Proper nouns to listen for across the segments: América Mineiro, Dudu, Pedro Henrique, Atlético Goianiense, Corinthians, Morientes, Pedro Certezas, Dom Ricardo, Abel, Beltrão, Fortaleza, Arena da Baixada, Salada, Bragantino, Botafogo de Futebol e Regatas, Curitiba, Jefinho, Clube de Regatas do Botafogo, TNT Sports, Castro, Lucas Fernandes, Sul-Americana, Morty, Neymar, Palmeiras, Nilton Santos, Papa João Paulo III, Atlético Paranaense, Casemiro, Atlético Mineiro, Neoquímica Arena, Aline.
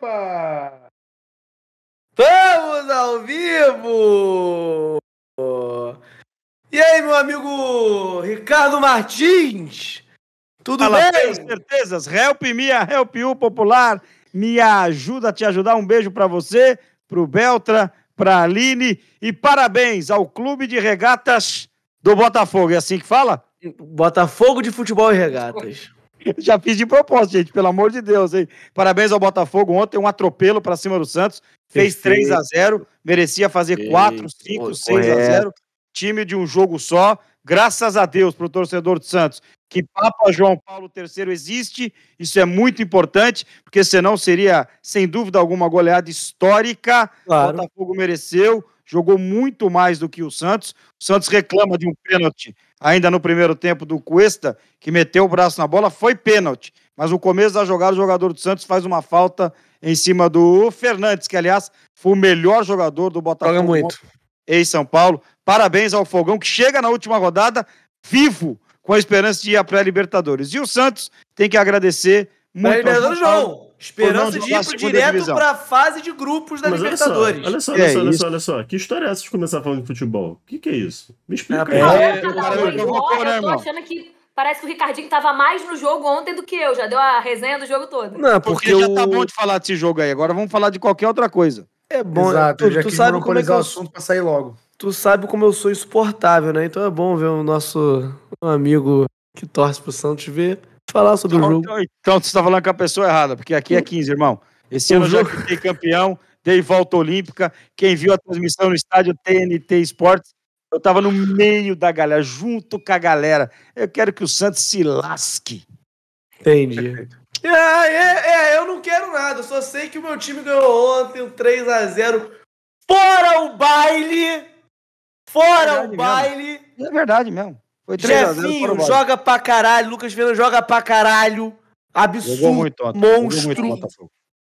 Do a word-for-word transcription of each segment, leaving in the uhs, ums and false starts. Opa! Estamos ao vivo! E aí, meu amigo Ricardo Martins? Tudo Fala, bem? Tenho certezas. Help me, help you, popular. Me ajuda a te ajudar. Um beijo para você, pro Beltrão, pra Aline. E parabéns ao Clube de Regatas do Botafogo. É assim que fala? Botafogo de Futebol e Regatas. Já fiz de propósito, gente, pelo amor de Deus, hein? Parabéns ao Botafogo. Ontem um atropelo para cima do Santos. Fez três a zero, merecia fazer Perfeito. quatro, cinco, seis a zero. Time de um jogo só. Graças a Deus pro torcedor do Santos que Papa João Paulo terceiro existe. Isso é muito importante, porque senão seria, sem dúvida alguma, goleada histórica. Claro. O Botafogo mereceu, jogou muito mais do que o Santos. O Santos reclama de um pênalti ainda no primeiro tempo do Cuesta, que meteu o braço na bola, foi pênalti. Mas no começo da jogada, o jogador do Santos faz uma falta em cima do Fernandes, que, aliás, foi o melhor jogador do Botafogo. Joga muito. Em São Paulo. Parabéns ao Fogão, que chega na última rodada vivo, com a esperança de ir à pré-Libertadores. E o Santos tem que agradecer muito. Pré-Libertadores não. Esperança de ir pro direto para a fase de grupos da Mas Libertadores. Olha só, olha só, olha, é só, olha, só olha só. Que história é essa de começar falando de futebol? O que, que é isso? Me explica. É, é, é, eu tô achando que parece que o Ricardinho tava mais no jogo ontem do que eu. Já deu a resenha do jogo todo. Não, porque, porque o... já tá bom de falar desse jogo aí. Agora vamos falar de qualquer outra coisa. É bom. Exato, tu, já tu sabe como é que eu... o assunto para sair logo. Tu sabe como eu sou insuportável, né? Então é bom ver o nosso amigo que torce pro Santos ver falar sobre então, o jogo. Então, então você tá falando com a pessoa errada, porque aqui é quinze, irmão. Esse o ano jogo... eu já fiquei campeão, dei volta olímpica. Quem viu a transmissão no estádio T N T Sports, eu tava no meio da galera, junto com a galera. Eu quero que o Santos se lasque. Entendi. É, é, é eu não quero nada. Eu só sei que o meu time ganhou ontem, um três a zero. Fora o baile! Fora o baile. É verdade mesmo. Foi Jefinho joga pra caralho. Lucas Fernandes joga pra caralho. Absurdo. Muito, monstro. Muito, muito,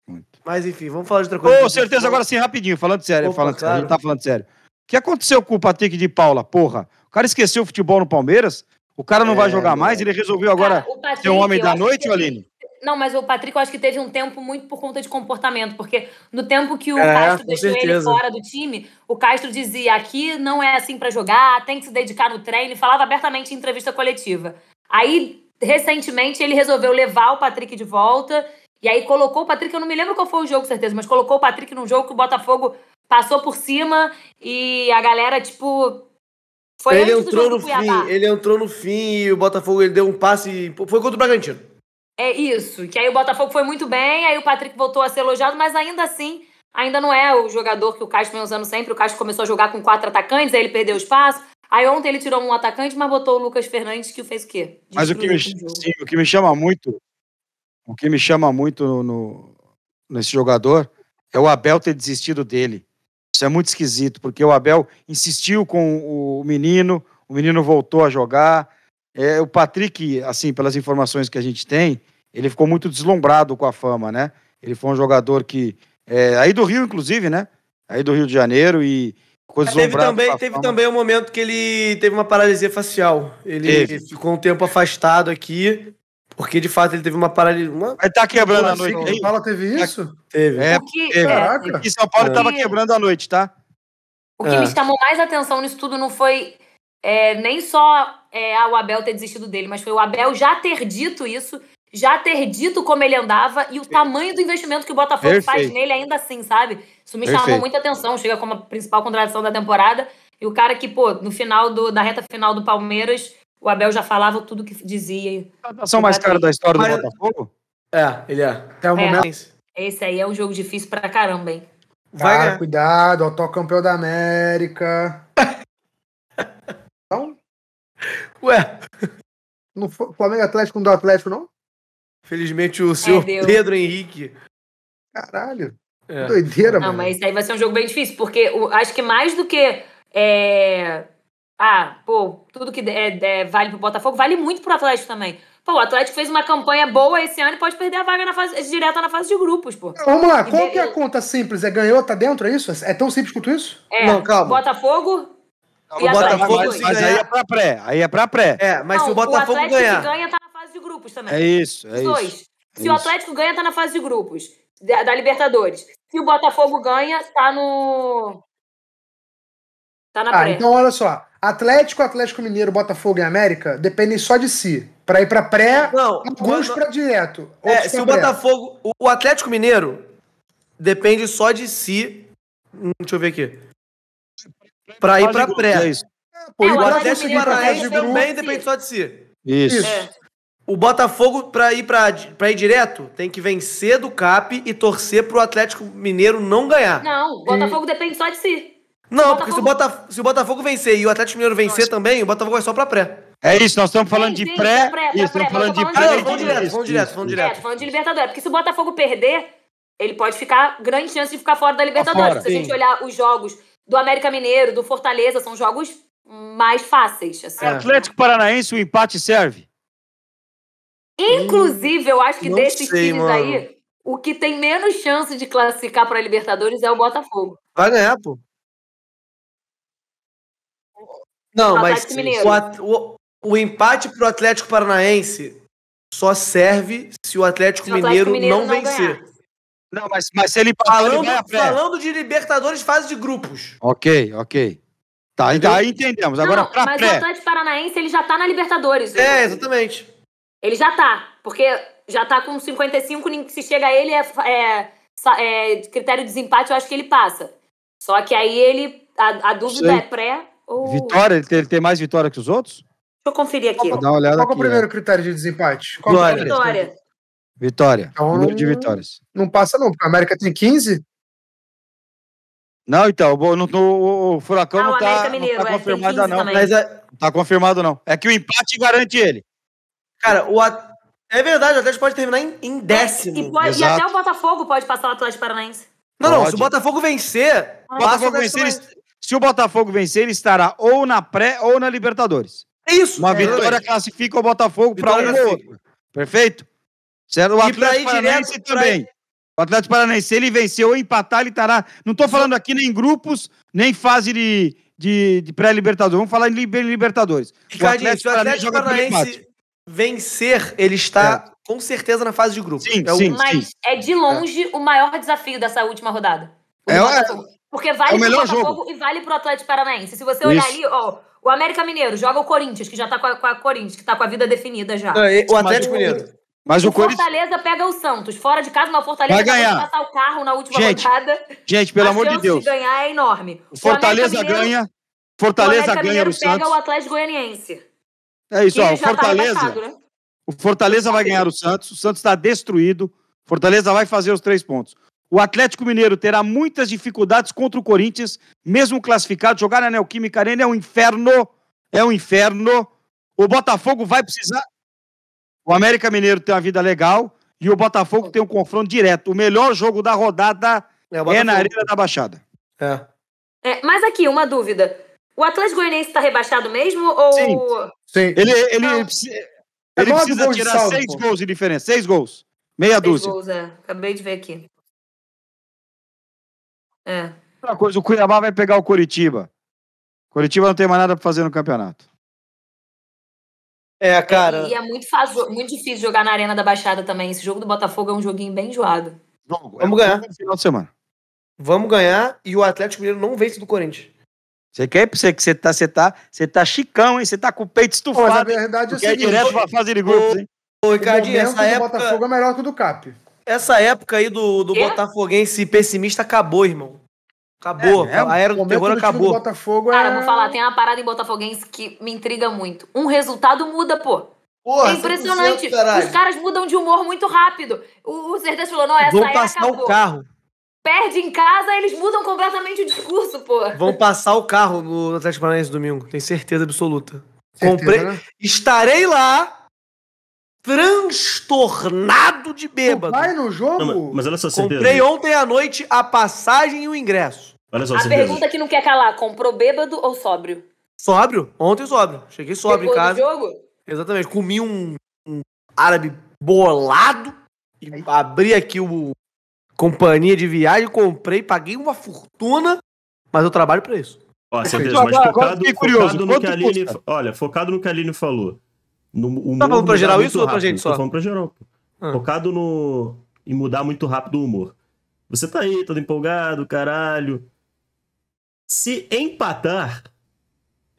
muito. Mas enfim, vamos falar de outra coisa. Com certeza, agora sim, rapidinho. Falando sério. Opa, falando sério. A gente tá falando sério. O que aconteceu com o Patrick de Paula? Porra. O cara esqueceu o futebol no Palmeiras. O cara não é, vai jogar mais. Ele resolveu agora cara, Patrick, ser um homem da noite, Aline? Não, mas o Patrick eu acho que teve um tempo muito por conta de comportamento, porque no tempo que o é, Castro deixou certeza. ele fora do time, o Castro dizia, aqui não é assim pra jogar, tem que se dedicar no treino, e falava abertamente em entrevista coletiva. Aí, recentemente, ele resolveu levar o Patrick de volta, e aí colocou o Patrick, eu não me lembro qual foi o jogo, certeza, mas colocou o Patrick num jogo que o Botafogo passou por cima, e a galera, tipo... Foi ele entrou no Cuiabá. fim, ele entrou no fim, e o Botafogo ele deu um passe, foi contra o Bragantino. É isso, que aí o Botafogo foi muito bem, aí o Patrick voltou a ser elogiado, mas ainda assim, ainda não é o jogador que o Castro vem usando sempre. O Castro começou a jogar com quatro atacantes, aí ele perdeu espaço, aí ontem ele tirou um atacante, mas botou o Lucas Fernandes, que fez o quê? Destruiu mas o que, me, sim, o que me chama muito, o que me chama muito no, no, nesse jogador é o Abel ter desistido dele. Isso é muito esquisito, porque o Abel insistiu com o menino, o menino voltou a jogar... É, o Patrick, assim, pelas informações que a gente tem, ele ficou muito deslumbrado com a fama, né? Ele foi um jogador que... É, aí do Rio, inclusive, né? Aí do Rio de Janeiro e... Ficou deslumbrado teve também, teve também um momento que ele teve uma paralisia facial. Ele, ele ficou um tempo afastado aqui, porque, de fato, ele teve uma paralisia... Uma... Aí tá quebrando a noite. São Paulo teve isso? Teve. É, porque, caraca. E São Paulo é. tava quebrando a noite, tá? O que é. me chamou mais atenção nisso tudo não foi... É, nem só é, o Abel ter desistido dele, mas foi o Abel já ter dito isso, já ter dito como ele andava e o tamanho do investimento que o Botafogo Perfeito. faz nele ainda assim, sabe? Isso me Perfeito. chamou muita atenção, chega como a principal contratação da temporada e o cara que, pô, no final do, da reta final do Palmeiras, o Abel já falava tudo que dizia. A contratação mais cara da história do Botafogo? É, ele é. Até o é, momento. Esse aí é um jogo difícil pra caramba, hein? Vai, cara, né? Cuidado, atual campeão da América... Não? Ué, não foi Flamengo Atlético, não deu Atlético, não? Felizmente o senhor é, Pedro Henrique. Caralho, é. doideira, não, mano. Não, mas aí vai ser um jogo bem difícil, porque eu acho que mais do que é... ah, pô, tudo que é, é, vale pro Botafogo, vale muito pro Atlético também. Pô, o Atlético fez uma campanha boa esse ano e pode perder a vaga na fase, direta na fase de grupos, pô. Vamos lá, qual e que é a conta simples? É ganhou, tá dentro, é isso? É tão simples quanto isso? É, não, calma. Botafogo... O Botafogo mas, mas aí é pra pré, aí é pra pré. É, mas não, se o Botafogo ganhar... o Atlético ganhar... ganha, tá na fase de grupos também. É isso, é Dois. isso. Se é o Atlético isso. ganha, tá na fase de grupos. da, da Libertadores. Se o Botafogo ganha, tá no... Tá na ah, pré. Então, olha só. Atlético, Atlético Mineiro, Botafogo e América dependem só de si. Pra ir pra pré, não, alguns não, pra direto. É, se o Botafogo... O Atlético Mineiro depende só de si. Deixa eu ver aqui. Pra ir pra pré. É isso. Pô, é, o Atlético Paranaense também depende só de si. Isso. Isso. É. O Botafogo, pra ir, pra, pra ir direto, tem que vencer do C A P e torcer pro Atlético Mineiro não ganhar. Não, o Botafogo hum. depende só de si. Não, porque se o, Botafogo... se o Botafogo vencer e o Atlético Mineiro vencer também, o Botafogo vai só pra pré. É isso, nós estamos falando sim, de pré. pré isso, estamos falando de pré. Vamos direto, vamos direto, vamos direto. Falando de Libertadores, porque se o Botafogo perder, ele pode ficar, grande chance de ficar fora da Libertadores. Fora, se sim. a gente olhar os jogos do América Mineiro, do Fortaleza, são jogos mais fáceis. Assim. É. Atlético Paranaense, o empate serve? Inclusive, eu acho que não desses sei, times mano. aí, o que tem menos chance de classificar para a Libertadores é o Botafogo. Vai ganhar, pô. Não, mas o, o, o empate pro Atlético Paranaense só serve se o Atlético, se o Atlético Mineiro, Mineiro não, não vencer. Ganhar. Não, mas, mas se ele falando, falando de Libertadores fase de grupos. Ok, ok. Tá, então aí entendemos. Agora não, pra mas pré. o Atlético Paranaense ele já tá na Libertadores. É, viu? Exatamente. Ele já tá, porque já tá com cinquenta e cinco, se chega a ele, é, é, é critério de desempate, eu acho que ele passa. Só que aí ele, a, a dúvida é pré ou... Vitória? Ele tem, ele tem mais vitória que os outros? Deixa eu conferir aqui. Vou dar uma olhada Qual aqui, é o primeiro é. critério de desempate? Qual vitória. É vitória. Vitória. Então, número de vitórias. Não passa não, porque a América tem quinze. Não, então, o, o, o Furacão não, não tá, Mineiro, não tá é, confirmado não. Mas é, não tá confirmado não. É que o empate garante ele. Cara, o at... é verdade, o Atlético pode terminar em, em décimo. E, pode, e até o Botafogo pode passar o Atlético Paranaense. Não, pode. não, se o Botafogo vencer... O Botafogo vencer ele, se o Botafogo vencer, ele estará ou na pré ou na Libertadores. Isso! Uma é, vitória é. classifica o Botafogo para um ou outro. Perfeito? Certo? O Atlético Paranaense direto, também. Pra... O Atlético Paranaense, se ele vencer ou empatar, ele estará... Não estou falando aqui nem grupos, nem fase de, de, de pré-Libertadores. Vamos falar em Libertadores. O Atlético, o Atlético Paranaense... Vencer, ele está é. com certeza na fase de grupo. Sim, é o... sim, Mas sim. é de longe é. o maior desafio dessa última rodada. É, Botafogo, porque vale é o pro Botafogo jogo. e vale pro Atlético Paranaense. Se você olhar Isso. ali, ó, o América Mineiro joga o Corinthians, que já tá com a, com a Corinthians, que tá com a vida definida já. É, o Atlético mas, Mineiro. Mas o, o Fortaleza Corinthians... pega o Santos. Fora de casa, mas o Fortaleza vai ganhar. Passar o carro na última gente, rodada. Gente, pelo a amor de Deus. De ganhar é enorme. O Fortaleza o Mineiro, ganha. Fortaleza o ganha o Santos. Pega o Atlético Goianiense. É isso, ó, o Fortaleza, tá baixado, né? o Fortaleza vai ganhar o Santos, o Santos está destruído, o Fortaleza vai fazer os três pontos. O Atlético Mineiro terá muitas dificuldades contra o Corinthians, mesmo classificado, jogar na Neoquímica Arena é um inferno, é um inferno. O Botafogo vai precisar... O América Mineiro tem uma vida legal e o Botafogo tem um confronto direto. O melhor jogo da rodada é, é na Arena da Baixada. É. É, mas aqui, uma dúvida... O Atlético Goianiense está rebaixado mesmo? Ou... Sim, sim. Ele, ele, ele precisa, é ele precisa tirar saldo, seis pô. gols de diferença. Seis gols. Meia seis dúzia. Gols, é. Acabei de ver aqui. É. Outra coisa, o Cuiabá vai pegar o Coritiba. O Coritiba não tem mais nada para fazer no campeonato. É, cara... E é muito, fácil, muito difícil jogar na Arena da Baixada também. Esse jogo do Botafogo é um joguinho bem enjoado. Vamos, Vamos ganhar. No final de semana. Vamos ganhar e o Atlético Mineiro não vence do Corinthians. Você quer pra você que você tá, você tá, você tá chicão, hein? Você tá com o peito estufado. Mas a verdade é o seguinte, é direto pra fase de grupos, hein? Ô, Ricardinho, essa época... O Botafogo é melhor que o do C A P. Essa época aí do, do botafoguense pessimista acabou, irmão. Acabou. É, a era do terror acabou. Botafogo é... Cara, eu vou falar, tem uma parada em botafoguense que me intriga muito. Um resultado muda, pô. Porra, é impressionante. Os caras mudam de humor muito rápido. O, o Certeza falou, não, essa era acabou. Vão passar o carro. Perde em casa, eles mudam completamente o discurso, pô. Vão passar o carro no Atlético Paranaense domingo, tenho certeza absoluta. Certeza, Comprei. Né? Estarei lá transtornado de bêbado. Vai no jogo? Não, mas olha só, certeza. Comprei ontem à noite a passagem e o ingresso. Olha só, a certeza. Pergunta que não quer calar, comprou bêbado ou sóbrio? Sóbrio? Ontem sóbrio. Cheguei sóbrio Depois em casa. Do jogo? Exatamente. Comi um, um árabe bolado e Aí. abri aqui o companhia de viagem, comprei, paguei uma fortuna, mas eu trabalho pra isso. Ó, certeza, mas focado, focado no que a Aline, olha, focado no que a Aline falou. No, o tá falando pra geral isso ou pra gente só? Tô falando pra geral. Ah. Focado no, e mudar muito rápido o humor. Você tá aí, todo empolgado, caralho. Se empatar,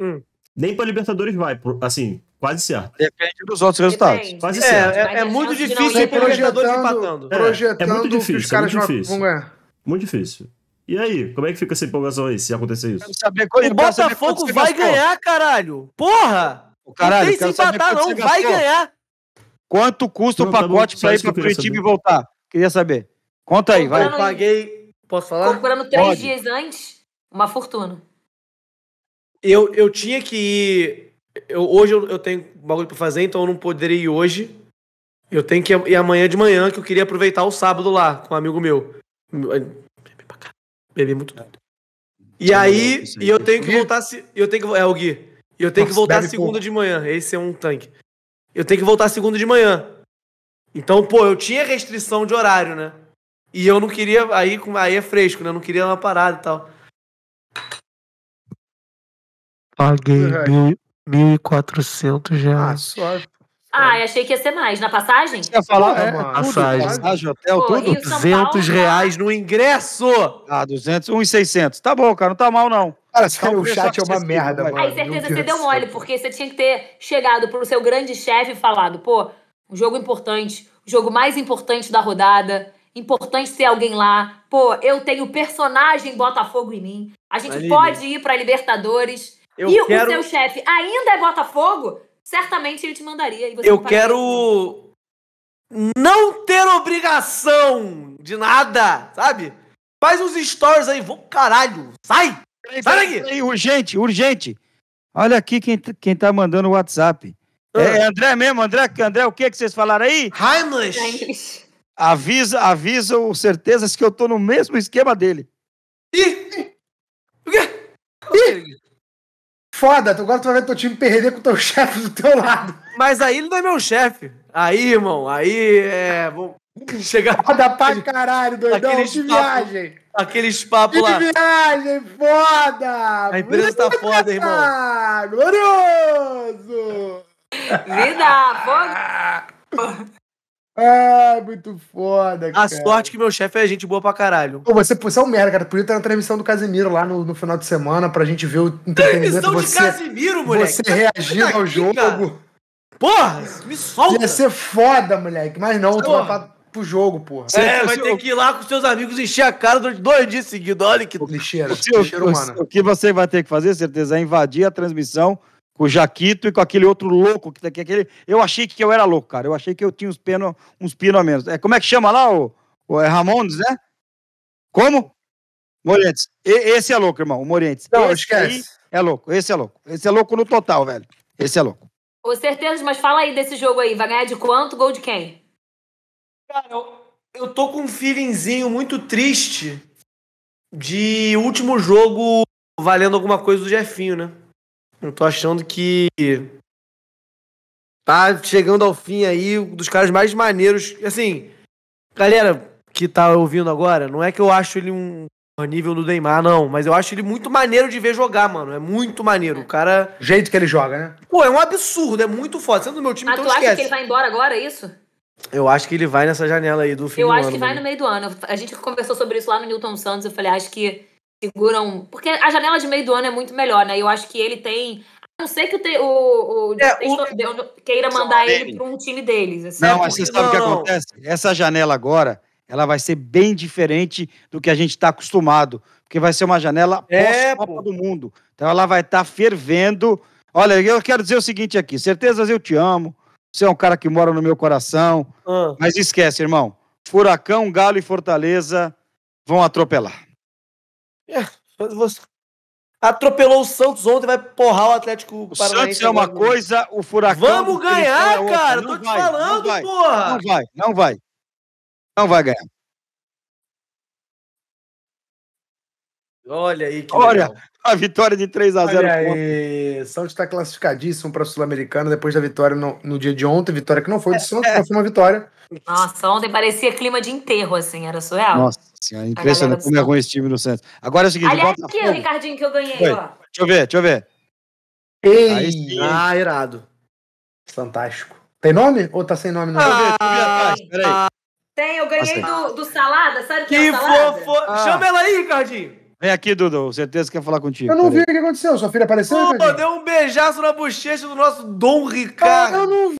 hum. nem pra Libertadores vai, assim, quase certo. Depende dos outros resultados. Depende. Quase é, certo. É, é muito difícil ir pra Libertadores empatando. É, projetando é muito difícil, os caras é muito difícil. Vão ganhar. Muito difícil. E aí, como é que fica essa empolgação aí, se acontecer isso? Saber o Botafogo vai ganhar, caralho! Porra! O caralho, não tem se empatar não, vai ganhar! Quanto custa não, o pacote tá pra ir pra Curitiba e voltar? Queria saber. Conta aí, vai. Eu paguei... Posso falar? Comprando três Pode. dias antes, uma fortuna. Eu, eu tinha que ir... Eu, hoje eu, eu tenho bagulho pra fazer, então eu não poderia ir hoje. Eu tenho que ir amanhã de manhã, que eu queria aproveitar o sábado lá, com um amigo meu. Bebi muito tudo. E aí, e eu tenho que voltar... Eu tenho que, é, o Gui. Eu tenho que voltar segunda de manhã. Esse é um tanque. Eu tenho que voltar segunda de manhã. Então, pô, eu tinha restrição de horário, né? E eu não queria... Aí, aí é fresco, né? Eu não queria uma parada e tal. Paguei mil e quatrocentos reais. Ah, só... Ah, eu achei que ia ser mais. Na passagem? Você ia falar? É, é, tudo, passagem, passagem, hotel, pô, tudo. duzentos reais no ingresso! Ah, duzentos, um e seiscentos. Tá bom, cara, não tá mal, não. Cara, tá um o chat é uma merda, mano. Aí, certeza, você deu mole, porque você tinha que ter chegado pro seu grande chefe e falado, pô, um jogo importante, o jogo mais importante da rodada, importante ter alguém lá, pô, eu tenho personagem Botafogo em mim, a gente Aline. pode ir pra Libertadores, eu e quero... o seu chefe ainda é Botafogo? Certamente ele te mandaria. E você eu quero não ter obrigação de nada, sabe? Faz uns stories aí, vou caralho, sai! Sai daqui! Aí, urgente, urgente. Olha aqui quem, quem tá mandando o WhatsApp. Ah. É André mesmo, André, André, o que que vocês falaram aí? Heimlich. Avisa, avisa o certezas que eu tô no mesmo esquema dele. Ih! O quê? Ih! Foda, agora tu vai ver teu time perder com o teu chefe do teu lado. Mas aí ele não é meu chefe. Aí, irmão, aí é... Vou chegar... Foda pra caralho, doidão, aqueles de viagem. Papo, aqueles papos lá. De viagem, foda! A empresa tá foda, irmão. Glorioso! Vida, foda! Ai, muito foda, cara. A sorte que meu chefe é gente boa pra caralho. Pô, você, você é um merda, cara. Podia estar na transmissão do Casemiro lá no, no final de semana pra gente ver o entretenimento. Transmissão de Casemiro, moleque. Você reagindo ao jogo. Cara. Porra, me solta. Ia ser foda, moleque. Mas não, tu vai pra, pro jogo, porra. É, vai ter que ir lá com seus amigos encher a cara durante dois dias seguidos. Olha que... O lixeiro, o lixeiro humano. O que você vai ter que fazer, certeza, é invadir a transmissão com o Jaquito e com aquele outro louco que daqui aquele. Eu achei que eu era louco, cara. Eu achei que eu tinha uns pinos uns pino a menos. É, como é que chama lá? O, o, é Ramondes, né? Como? Morientes. E, esse é louco, irmão. O Morientes. Não, esse esquece. É louco. Esse é louco. Esse é louco no total, velho. Esse é louco. Ô, certeza, mas fala aí desse jogo aí. Vai ganhar de quanto? Gol de quem? Cara, eu, eu tô com um feelingzinho muito triste de último jogo valendo alguma coisa do Jefinho, né? Eu tô achando que tá chegando ao fim aí um dos caras mais maneiros. Assim, galera que tá ouvindo agora, não é que eu acho ele um nível do Neymar, não. Mas eu acho ele muito maneiro de ver jogar, mano. É muito maneiro. O cara... O jeito que ele joga, né? Pô, é um absurdo. É muito foda. Sendo do meu time, então esquece. Mas tu acha que ele vai embora agora, é isso? Eu acho que ele vai nessa janela aí do fim do ano. Eu acho que vai no meio do ano. A gente conversou sobre isso lá no Nilton Santos. Eu falei, acho que... seguram... Porque a janela de meio do ano é muito melhor, né? Eu acho que ele tem... A não ser que o, te... o... o... É, o... queira mandar ele para um time deles. Assim. Não, mas você sabe o que acontece? Essa janela agora, ela vai ser bem diferente do que a gente está acostumado. Porque vai ser uma janela pós-Copa do Mundo. Então ela vai estar tá fervendo. Olha, eu quero dizer o seguinte aqui. Certezas, eu te amo. Você é um cara que mora no meu coração. Ah. Mas esquece, irmão. Furacão, Galo e Fortaleza vão atropelar. É, você atropelou o Santos ontem, vai porrar o Atlético Paranaense. O Santos é uma coisa, o Furacão... Vamos ganhar, é cara! Não tô te vai, falando, não vai, porra! Não vai, não vai. Não vai ganhar. Olha aí que Olha, legal. A vitória de três a zero. O Santos tá classificadíssimo pra Sul-Americana depois da vitória no, no dia de ontem. Vitória que não foi do é, Santos, é. foi uma vitória. Nossa, ontem parecia clima de enterro, assim, era surreal. Nossa senhora, impressionante como é ruim esse time do Santos. Agora é o seguinte... Aliás, aqui, o Ricardinho, que eu ganhei, foi. ó. Deixa eu ver, deixa eu ver. Ei, ah, irado. Fantástico. Tem nome ou tá sem nome? Não? Ah, deixa eu ver, deixa eu ver atrás, peraí. Tem, eu ganhei do, do Salada, sabe que é o Salada? Fofo... Ah. Chama ela aí, Ricardinho. Vem aqui, Dudu, certeza que quer falar contigo. Eu não vi o que aconteceu, sua filha apareceu? Pô, deu um beijaço na bochecha do nosso Dom Ricardo. Ah, eu não vi.